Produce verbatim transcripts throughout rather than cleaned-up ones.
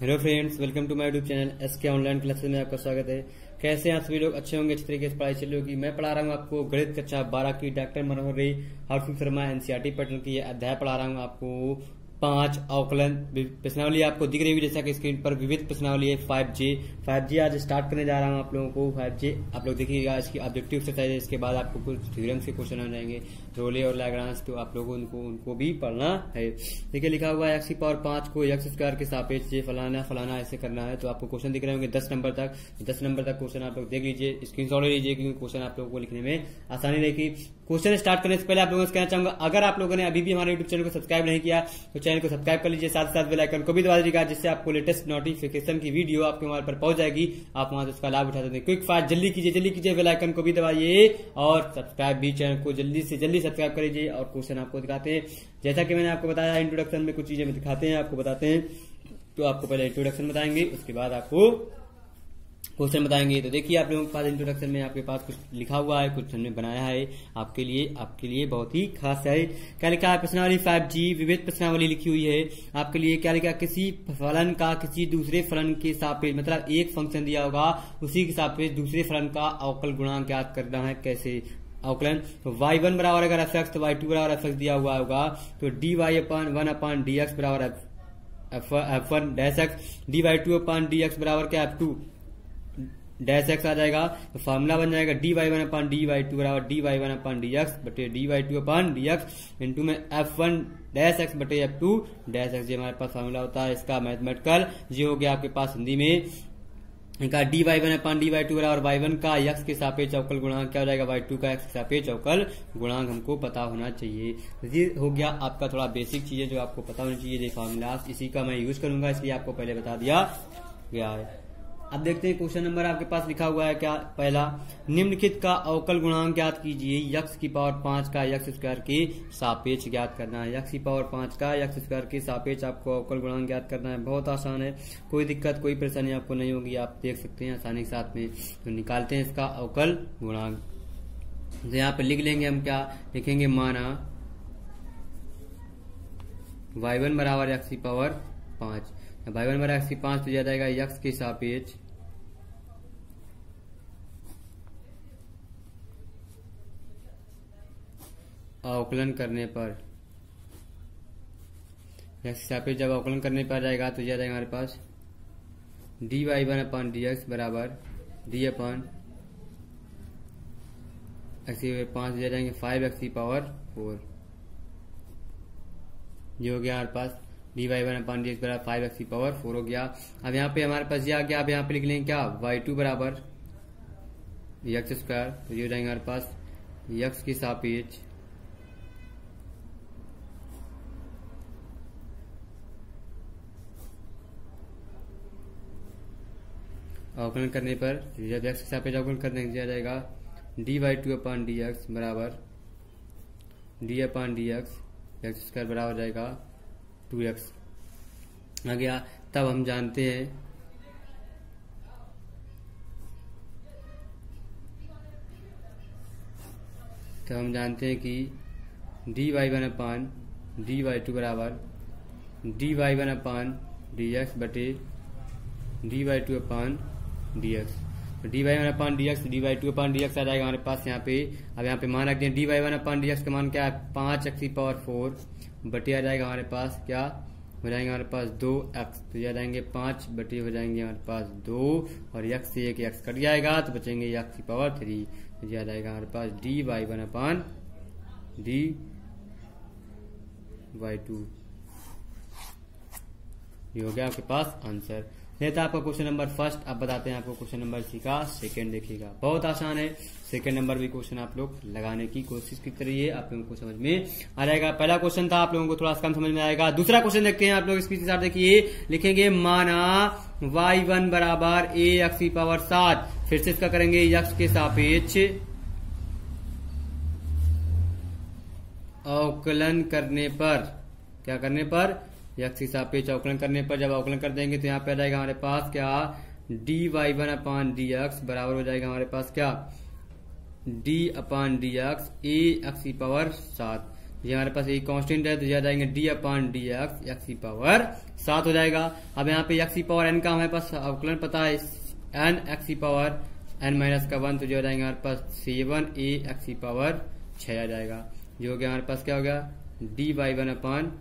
Hello friends, welcome to my YouTube channel S K online classes में आपका स्वागत है। कैसे हैं आप सभी लोग? अच्छे होंगे, अच्छी तरीके से पढ़ाई चल रही होगी। मैं पढ़ा रहा हूँ आपको गणित कक्षा बारह की डॉक्टर मनोहर रे हरसिंह शर्मा एनसीईआरटी पैटर्न की अध्याय पढ़ा रहा हूँ आपको। पांच अवकलन प्रश्नावली आपको दिख रही होगी जैसा कि स्क्रीन पर विविध प्रश्नावली है। फाइव जे फाइव जे आज स्टार्ट करने जा रहा हूँ आप लोगों को। फाइव जे आप लोग देखिएगा, इसकी ऑब्जेक्टिव एक्सरसाइज है। इसके बाद आपको कुछ थ्योरम्स के क्वेश्चन आ जाएंगे, रोले और लाग्रांज, तो आप लोगों उनको उनको भी पढ़ना है। देखिए लिखा हुआ है एक्स की पावर पांच को एक्स स्क्वायर के सापेक्ष फलाना फलाना ऐसे करना है। तो आपको क्वेश्चन दिख रहे होंगे दस नंबर तक। दस नंबर तक क्वेश्चन आप लोग देख लीजिए, स्क्रीन शॉट ले लीजिए क्योंकि क्वेश्चन आप लोगों को लिखने में आसानी रहेगी। क्वेश्चन स्टार्ट करने से पहले आप लोगों से कहना चाहूंगा, अगर आप लोगों ने अभी भी हमारे यूट्यूब चैनल को सब्सक्राइब नहीं किया तो चैनल को सब्सक्राइब कर लीजिए, साथ साथ बेल आइकन को भी दबा दीजिएगा, जिससे आपको लेटेस्ट नोटिफिकेशन की वीडियो आपके मोबाइल पर पहुंच जाएगी, आप वहां से उसका लाभ उठा सकते हैं। क्विक फास्ट जल्दी कीजिए, जल्दी कीजिए, बेल आइकन को भी दबाइए और सब्सक्राइब भी, चैनल को जल्दी से जल्दी सब्सक्राइब कर लीजिए। और क्वेश्चन आपको दिखाते हैं, जैसा कि मैंने आपको बताया इंट्रोडक्शन में कुछ चीजें दिखाते हैं, आपको बताते हैं। तो आपको पहले इंट्रोडक्शन बताएंगे, उसके बाद आपको क्वेश्चन बताएंगे। तो देखिए आप लोगों के पास इंट्रोडक्शन में आपके पास कुछ लिखा हुआ है, कुछ हमने बनाया है आपके लिए, आपके लिए बहुत ही खास है। क्या लिखा है? प्रश्नावली फाइव जी विविध प्रश्नावली लिखी हुई है आपके लिए। क्या लिखा? किसी फलन का किसी दूसरे फलन के सापेक्ष, मतलब एक फंक्शन दिया होगा उसी के सापेक्ष दूसरे फलन का अवकल गुणांक ज्ञात करना है। कैसे अवकलन? तो वाई वन बराबर अगर एफ एक्स तो वाई टू बराबर एफ एक्स दिया हुआ होगा, तो d y upon one upon d x बराबर f one dash x, D Y two upon d x बराबर क्या एफ टू डैश एक्स आ जाएगा। तो फॉर्मूला बन जाएगा D Y one upon d Y two बराबर D Y one upon d x बटे D Y two upon d x into में एफ वन डैश एक्स बटे एफ टू डैश एक्स। ये हमारे पास फॉर्मूला होता है इसका मैथमेटिकल। ये हो गया आपके पास हिंदी में इनका d Y one upon d Y two बराबर वाई वन का एक्स के सापेक्ष अवकल गुणांक क्या हो जाएगा, वाई टू का एक्स के सापेक्ष अवकल गुणांक हमको पता होना चाहिए। ये हो गया आपका थोड़ा बेसिक चीजें जो आपको पता होनी चाहिए। ये फॉर्मूला इसी का मैं यूज करूंगा, इसलिए आपको पहले बता दिया गया है। अब देखते हैं क्वेश्चन नंबर आपके पास लिखा हुआ है क्या। पहला, निम्नलिखित का अवकल गुणांक ज्ञात कीजिए। यक्स की पावर पांच का यक्स स्क्वायर के सापेक्ष ज्ञात करना है। यक्स की पावर पांच का यक्स स्क्वायर के सापेक्ष आपको अवकल गुणांक ज्ञात करना है। बहुत आसान है, कोई दिक्कत कोई परेशानी आपको नहीं होगी, आप देख सकते हैं आसानी के साथ में। तो निकालते हैं इसका अवकल गुणांक। तो यहाँ पे लिख लेंगे हम, क्या लिखेंगे, माना वाई वन बराबर यक्स की पावर पांच, वाई वन बराबर एक्स की पांच तो दिया जाएगा यक्स के सापेक्ष अवकलन करने पर, यक्स के सापेक्ष जब अवकलन करने पर जाएगा तो दिया जाएगा हमारे पास D Y one upon d x बराबर डी अपन एक्स की पांच दिया जाएंगे फाइव एक्स की पावर फोर। ये हो गया हमारे पास D Y one upon d x बराबर फाइव एक्स की पावर फोर हो गया। अब यहाँ पे हमारे पास ये आ गया, आप यहाँ पे लिख लेंगे क्या, वाई टू बराबर एक्स स्क्वायर, तो ये हो जाएंगे हमारे पास एक्स के सापेक्ष अवकलन करने पर, जब एक्स के सापेक्ष अवकलन करने दिया जाएगा D Y two upon d x बराबर d upon d x x square बराबर जाएगा टू एक्स आ गया। तब हम जानते हैं तब हम जानते हैं कि D Y one upon D Y two बराबर D Y one upon D x बटे D Y two upon D x, D Y one upon D x D Y two upon D x आ जाएगा हमारे पास यहाँ पे। अब यहाँ पे मान रखते हैं D Y one upon D x का मान क्या है, पांच एक्स की पावर फोर बटे आ जाएगा हमारे पास, क्या हो जाएंगे हमारे पास दो एक्स, तो ये आ जाएंगे पांच बटे हो जाएंगे हमारे पास दो, और एक्स से एक एक्स कट जाएगा तो बचेंगे एक्स की पावर थ्री, तो ये आ जाएगा हमारे पास D Y one upon D Y two. ये हो गया आपके पास आंसर। ये था आपका क्वेश्चन नंबर फर्स्ट। अब बताते हैं आपको क्वेश्चन नंबर सी का सेकेंड। देखिएगा बहुत आसान है, सेकेंड नंबर भी क्वेश्चन आप लोग लगाने की कोशिश करिए, आप लोगों को समझ में आ जाएगा। पहला क्वेश्चन था आप लोगों को थोड़ा कम समझ में आएगा। दूसरा क्वेश्चन देखते हैं आप लोग, इसके साथ देखिए लिखेंगे माना वाई वन बराबर ए एक्स की पावर सात, फिर से इसका करेंगे एक्स के सापेक्ष अवकलन करने पर, क्या करने पर, एक्स के सापेक्ष अवकलन करने पर। जब अवकलन कर देंगे तो यहाँ पे आ जाएगा हमारे पास क्या, d Y one upon D x बराबर हो जाएगा हमारे पास क्या, d upon D x a x की पावर सात। ये हमारे पास ये कांस्टेंट है तो याद आएंगे d upon d x x की पावर सात हो जाएगा। अब यहाँ पे एक्स की पावर एन का हमारे पास अवकलन पता है, एन एक्स की पावर एन माइनस का वन तो जो जाएंगे हमारे पास सेवन ए एक्स की पावर छह आ जाएगा, जो कि हमारे पास क्या हो गया D by one upon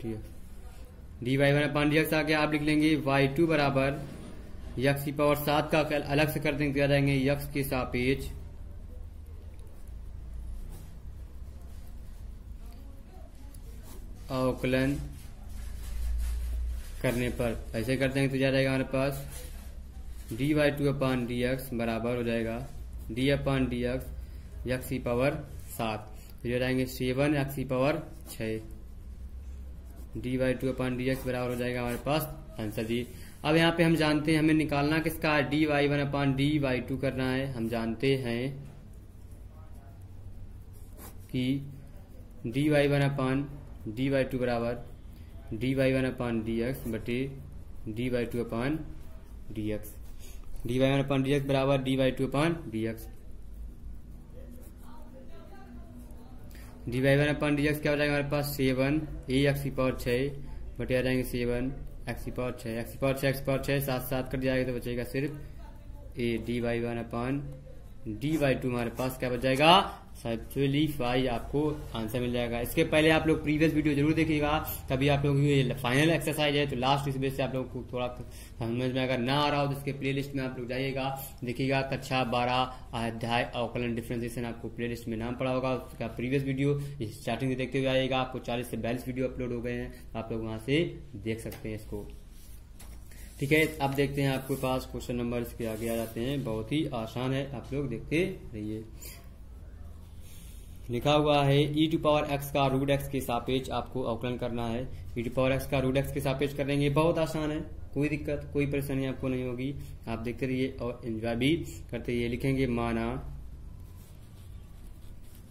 d x D by one upon d x आ गया। आप लिख लेंगे वाई टू बराबर यक्स की पावर सात का अलग से कर देंगे तो जाएंगे यक्स के सापेक्ष अवकलन करने पर ऐसे कर देंगे तो जा जाएगा हमारे पास D Y two upon d x बराबर हो जाएगा d upon d x x की पावर सात तो जो जाएंगे सेवन एक्स की पावर छः d Y two upon d x बराबर हो जाएगा हमारे पास आंसर जी। अब यहाँ पे हम जानते हैं हमें निकालना किसका D Y one upon d Y two करना है। हम जानते हैं कि D Y one upon d Y two बराबर D Y one upon d x बटे D Y two upon d x D Y one upon d x बराबर D Y two upon d x D Y one upon d x क्या हो जाएगा हमारे पास seven a x की power छः बटे आ जाएंगे सेवन एक्स की पावर छः एक्स की पावर छः एक्स की पावर छः सात सात कट जाएगा तो बचेगा सिर्फ A D Y one upon d Y two हमारे पास क्या बच जाएगा सेवेंटी फाइव आपको आंसर मिल जाएगा। इसके पहले आप लोग प्रीवियस वीडियो जरूर देखिएगा, तभी आप लोग ये फाइनल एक्सरसाइज है तो लास्ट इस वजह से आप लोग को थोड़ा समझ में अगर ना आ रहा हो तो इसके प्लेलिस्ट में आप लोग जाइएगा देखिएगा कक्षा बारह अध्याय अवकलन डिफ्रेंसिएशन आपको प्लेलिस्ट में नाम पड़ा होगा, उसका प्रीवियस वीडियो स्टार्टिंग से देखते हुए आइएगा। आपको चालीस से बयालीस वीडियो अपलोड हो गए हैं, आप लोग वहां से देख सकते हैं इसको, ठीक है। अब देखते हैं आपके पास क्वेश्चन नंबर इसके आगे आ जाते हैं, बहुत ही आसान है आप लोग देखते रहिए। लिखा हुआ है e टू पावर x का रूट x के सापेक्ष आपको अवकलन करना है। e टू पावर x का रूट x के सापेक्ष करेंगे, बहुत आसान है, कोई दिक्कत कोई परेशानी आपको नहीं होगी, आप देखते रहिए और एंजॉय भी करते रहिए। लिखेंगे माना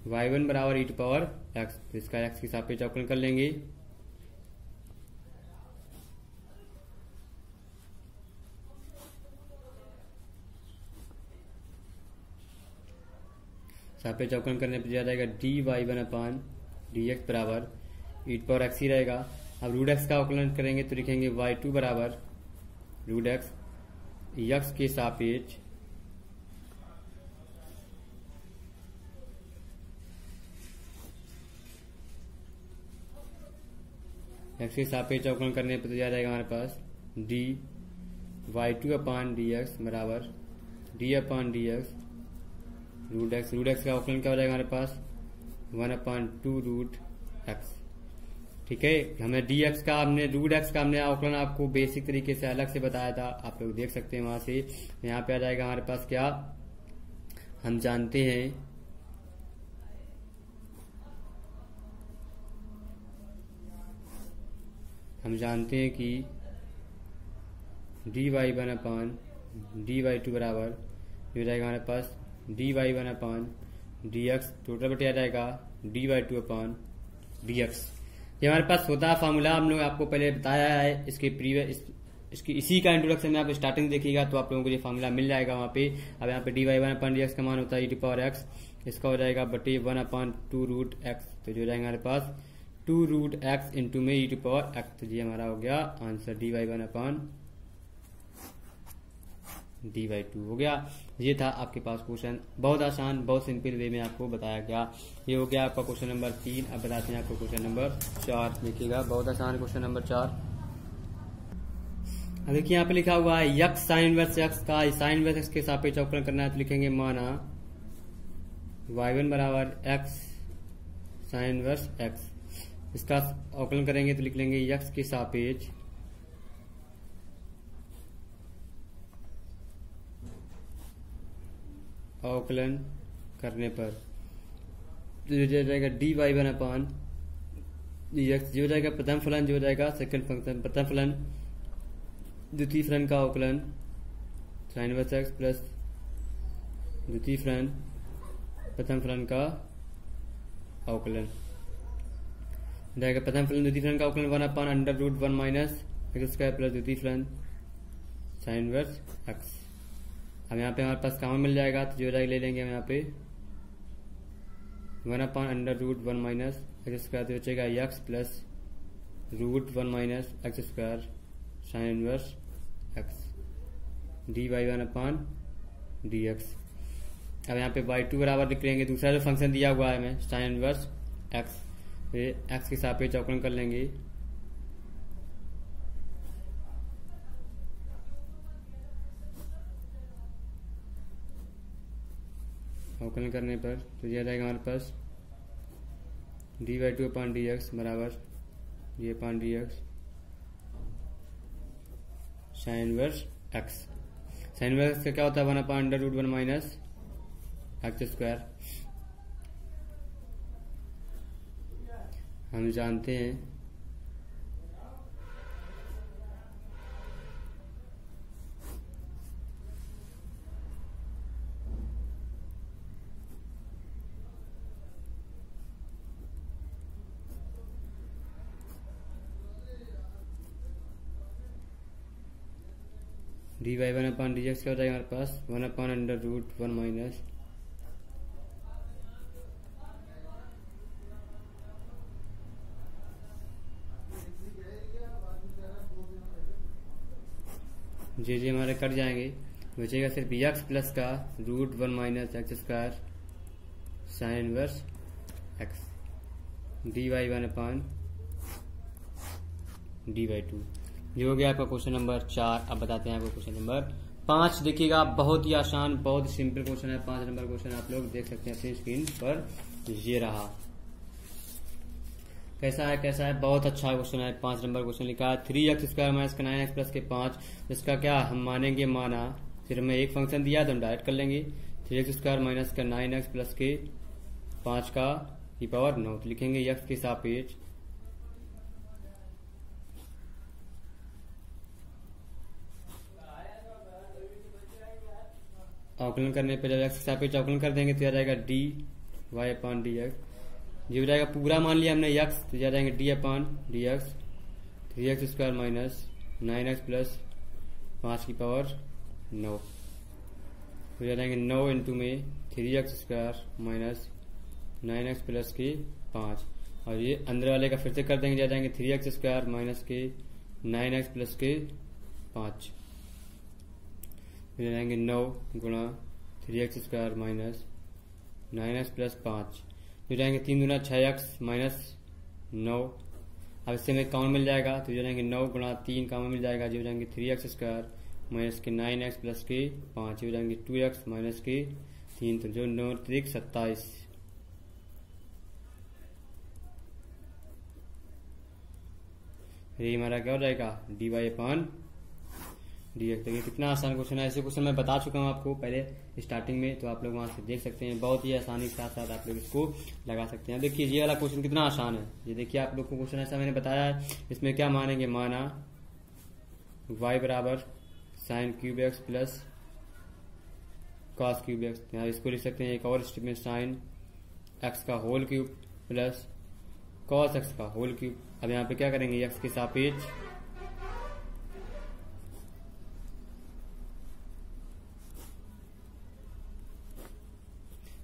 y वन बराबर e टू पावर x, तो इसका x के सापेक्ष अवकलन कर लेंगे। सापेक्ष अवकलन करने पर दिया जाएगा D Y one upon D x बराबर ईट पावर एक्स ही रहेगा। अब रूट एक्स का अवकलन करेंगे तो लिखेंगे वाई टू बराबर रूट एक्स यक्स के सापेक्ष एक्स के सापेक्ष अवकलन करने पर दिया जाएगा हमारे पास D Y two upon D x बराबर D upon D x root x root x का अवकलन क्या हो जाएगा हमारे पास one upon two root x, ठीक है। हमने डी एक्स का हमने रूट एक्स का हमने अवकलन आपको बेसिक तरीके से अलग से बताया था, आप लोग देख सकते हैं वहां से। यहाँ पे आ जाएगा हमारे पास क्या हम जानते हैं हम जानते हैं कि D Y one upon D Y two बराबर हो जाएगा हमारे पास D Y one upon D x total बटे आ जाएगा D Y two upon D x. ये हमारे पास होता फार्मूला हम लोग आपको पहले बताया है, इसके प्रीवियस इसकी इसी का इंट्रोडक्शन में आप स्टार्टिंग देखिएगा तो आप लोगों को ये फार्मूला मिल जाएगा वहाँ पे। अब यहाँ पे D Y one upon D x का मान होता है ई टू पावर एक्स, इसका हो जाएगा बटे one upon two root x तो जो जाएंगे हमारे पास टू रूट एक्स इंटू में ई टू पावर एक्स, तो ये हमारा हो गया answer D Y one upon d by two हो गया। ये था आपके पास क्वेश्चन, बहुत आसान बहुत सिंपल वे में आपको बताया गया। ये हो गया आपका क्वेश्चन नंबर तीन। अब बताते हैं आपको क्वेश्चन नंबर चार, देखिएगा बहुत आसान क्वेश्चन नंबर चार। देखिए यहाँ पे लिखा हुआ है यक्स साइन वर्स एक्स का साइन वर्स एक्स के सापेक्ष अवकलन करना है तो लिखेंगे माना वाई वन बराबर एक्स साइन वर्स एक्स, इसका अवकलन करेंगे तो लिख लेंगे यक्स के सापेक्ष अवकलन करने पर जो जाएगा D Y one upon x, जो जाएगा प्रथम फलन जो जाएगा सेकंड फंक्शन प्रथम फलन द्वितीय फलन का अवकलन साइन वर्स एक्स प्लस द्वितीय फलन प्रथम फलन का अवकलन जाएगा प्रथम फलन द्वितीय फलन का अवकलन one upon under root one minus x square plus द्वितीय फलन साइन वर्स एक्स। अब यहाँ पे हमारे पास कॉमन मिल जाएगा तो जो जाएगा ले लेंगे हम यहाँ पे one upon under root one minus x square तो बचेगा x plus root one minus x square sine inverse x D by one upon D x. अब यहाँ पे बाई टू बराबर लिख लेंगे, दूसरा जो फंक्शन दिया हुआ है हमें साइन इनवर्स एक्स, ये एक्स के सापेक्ष अवकलन कर लेंगे। अवकलन करने पर तो यह रहेगा हमारे पास D by two upon D x बराबर D upon D x sine inverse x. Sine inverse x का क्या होता है, one upon under root one minus x square. हम जानते हैं D Y one upon D x क्या हो जाएगा हमारे पास one upon under root one minus जे जे हमारे कट जाएंगे, बचेगा सिर्फ एक्स प्लस का root one minus x square sine inverse x D Y one upon D Y two. ये हो गया आपका क्वेश्चन नंबर चार। अब बताते हैं आपको क्वेश्चन नंबर पांच। देखिएगा बहुत ही आसान, बहुत ही सिंपल क्वेश्चन है। पांच नंबर क्वेश्चन आप लोग देख सकते हैं अपनी स्क्रीन पर, ये रहा। कैसा है कैसा है बहुत अच्छा क्वेश्चन है। पांच नंबर क्वेश्चन लिखा है three x square minus nine x plus के पांच। इसका क्या हम मानेंगे, माना फिर हमें एक फंक्शन दिया तो हम डायरेक्ट कर लेंगे। थ्री एक्स स्क्वायर माइनस का नाइन एक्स प्लस के पांच का ई पावर नौ, तो लिखेंगे एक्स के सापेक्ष अवकलन करने पर जब एक्स के सापेक्ष अवकलन कर देंगे तो आ जाएगा D Y upon D x. ये हो जाएगा पूरा मान लिया हमने एक्स, तो जा जाएंगे D upon D x three x square minus nine x plus पाँच की पावर नौ, तो जा जाएंगे नौ इंटू में three x square minus nine x plus के पाँच। और ये अंदर वाले का फिर से कर देंगे, जा जाएंगे थ्री एक्स स्क्वायर माइनस के नाइन एक्स प्लस के पाँच, तो जा जाएंगे नौ गुणा three x square minus nine x plus पाँच, तो जाएंगे तीन गुना छः एक्स माइनस नौ। अब इससे हमें काउंट मिल जाएगा, तो जो जाएंगे नौ गुणा तीन काउंट मिल जाएगा, जो जाएंगे थ्री एक्स स्क्वायर माइनस के नाइन एक्स प्लस के पाँच, हो जाएंगे टू एक्स माइनस के तीन, तो जो नौ त्रिक सत्ताईस। ये हमारा क्या हो जाएगा D y upon d x. देखिए कितना आसान क्वेश्चन है, ऐसे क्वेश्चन मैं बता चुका हूँ आपको पहले स्टार्टिंग में, तो आप लोग वहां से देख सकते हैं बहुत ही आसानी के साथ साथ आप लोग इसको लगा सकते हैं। देखिए ये वाला क्वेश्चन कितना आसान है, ये देखिए आप लोग को क्वेश्चन ऐसा मैंने बताया है। इसमें क्या मानेंगे, माना y बराबर sine cube x plus cos cube x. इसको लिख सकते हैं एक और स्टेप में, साइन एक्स का whole cube plus cos x का होल क्यूब। अब यहाँ पे क्या करेंगे एक्स के सापेक्ष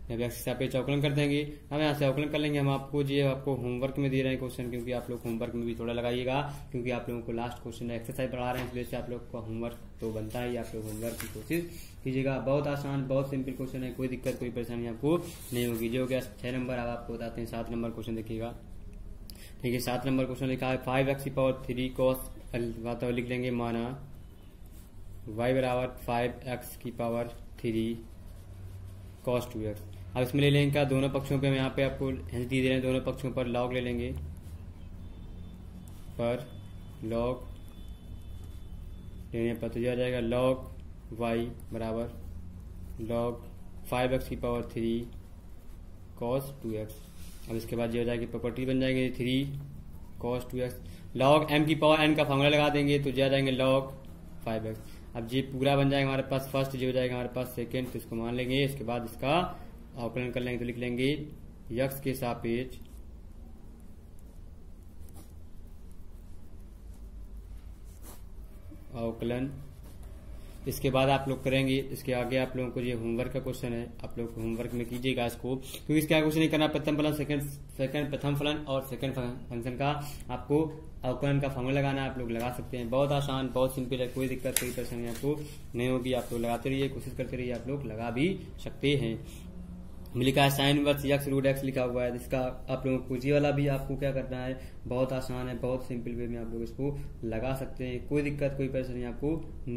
जब एक्स के सापेक्ष अवकलन कर देंगे, हम यहाँ से अवकलन कर लेंगे। हम आपको ये आपको होमवर्क में दे रहे हैं क्वेश्चन, क्योंकि आप लोग होमवर्क में भी थोड़ा लगाइएगा, क्योंकि आप लोगों को लास्ट क्वेश्चन एक्सरसाइज पढ़ा रहे हैं, इस वजह से आप लोग का होमवर्क तो बनता ही। आप लोग होमवर्क की कोशिश कीजिएगा, बहुत आसान बहुत सिंपल क्वेश्चन है, कोई दिक्कत कोई परेशानी आपको नहीं होगी। जो हो गया छह नंबर। अब आपको बताते हैं सात नंबर क्वेश्चन, देखिएगा। ठीक है सात नंबर क्वेश्चन लिखा है फाइव एक्स की पावर थ्री कॉस वातावरण लिख लेंगे, माना वाई बराबर फाइव एक्स की power three cos two x. अब इसमें ले लेंगे क्या दोनों पक्षों पे, हम यहाँ पे आपको हिंट दे रहे हैं दोनों पक्षों पर लॉग ले लेंगे, पर लॉग लेने पर तो यह जाएगा लॉग वाई बराबर लॉग फाइव एक्स की power three cos two x. अब इसके बाद जो हो जाएगी प्रॉपर्टी बन जाएगी three cos two x, log m की पावर एन का फॉर्मूला लगा देंगे तो जा जाएंगे लॉग फाइव एक्स। अब ये पूरा बन जाएगा हमारे पास फर्स्ट, जो हो जाएगा हमारे पास सेकंड, तो इसको मान लेंगे। इसके बाद इसका अवकलन कर लेंगे तो लिख लेंगे एक्स के सापेक्ष अवकलन इसके बाद आप लोग करेंगे, इसके आगे आप लोगों को ये होमवर्क का क्वेश्चन है, आप लोग होमवर्क में कीजिएगा इसको, क्योंकि इसका क्वेश्चन नहीं करना। प्रथम फलन सेकंड सेकंड प्रथम फलन और सेकंड फंक्शन का आपको अवकलन का फॉर्मूला लगाना है, आप लोग लगा सकते हैं। बहुत आसान, बहुत सिंपल है, कोई दिक्कत कोई परेशानी आपको नहीं होगी। आप लोग लगाते रहिए, कोशिश करते रहिए, आप लोग लगा भी सकते हैं। लिखा है sine inverse x root x लिखा हुआ है, इसका आप लोगों को जी वाला भी आपको क्या करना है, बहुत आसान है, बहुत सिंपल वे में आप लोग इसको लगा सकते हैं, कोई दिक्कत कोई परेशानी आपको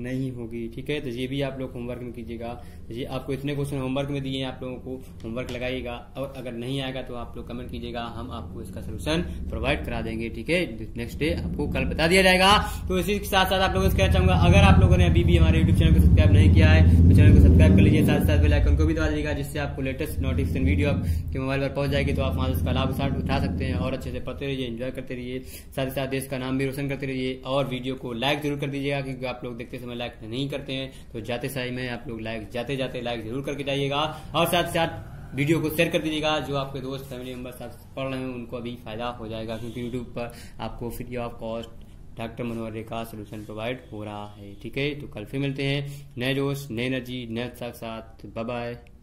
नहीं होगी। ठीक है, तो ये भी आप लोग होमवर्क में कीजिएगा। ये आपको इतने क्वेश्चन होमवर्क में दिए हैं, आप लोगों को होमवर्क लगाइएगा, और अगर नहीं आएगा तो आप लोग कमेंट कीजिएगा, हम आपको इसका सोल्यूशन प्रोवाइड करा देंगे। ठीक है, नेक्स्ट डे आपको कल बता दिया जाएगा। तो इसी के साथ साथ आप लोगों से कहना चाहूंगा, अगर आप लोगों ने अभी भी हमारे यूट्यूब चैनल को सब्सक्राइब नहीं किया है तो चैनल को सब्सक्राइब कर लीजिए, साथ साथ बेल आइकन को भी दबा दीजिएगा, जिससे आपको लेटेस्ट नोटिफिकेशन वीडियो आपके मोबाइल पर पहुंच जाएगी, तो आप वहां से इसका लाभ उठा सकते हैं और अच्छे से पढ़ते रहिए, एंजॉय करते रहिए, साथ ही साथ देश का नाम भी रोशन करते रहिए। और वीडियो को लाइक जरूर कर दीजिएगा, क्योंकि आप लोग देखते समय लाइक नहीं करते हैं, तो जाते सही में आप लोग लाइक जाते जाते लाइक जरूर करके जाइएगा, और साथ ही साथ वीडियो को शेयर कर दीजिएगा, जो आपके दोस्त फैमिली मेंबर्स आप पढ़ रहे हैं उनको भी फायदा हो जाएगा, क्योंकि यूट्यूब पर आपको free of cost doctor Manohar Ray का सोल्यूशन प्रोवाइड हो रहा है। ठीक है, तो कल फिर मिलते हैं नए जोश, नए एनर्जी, नए साथ साथ। Bye bye.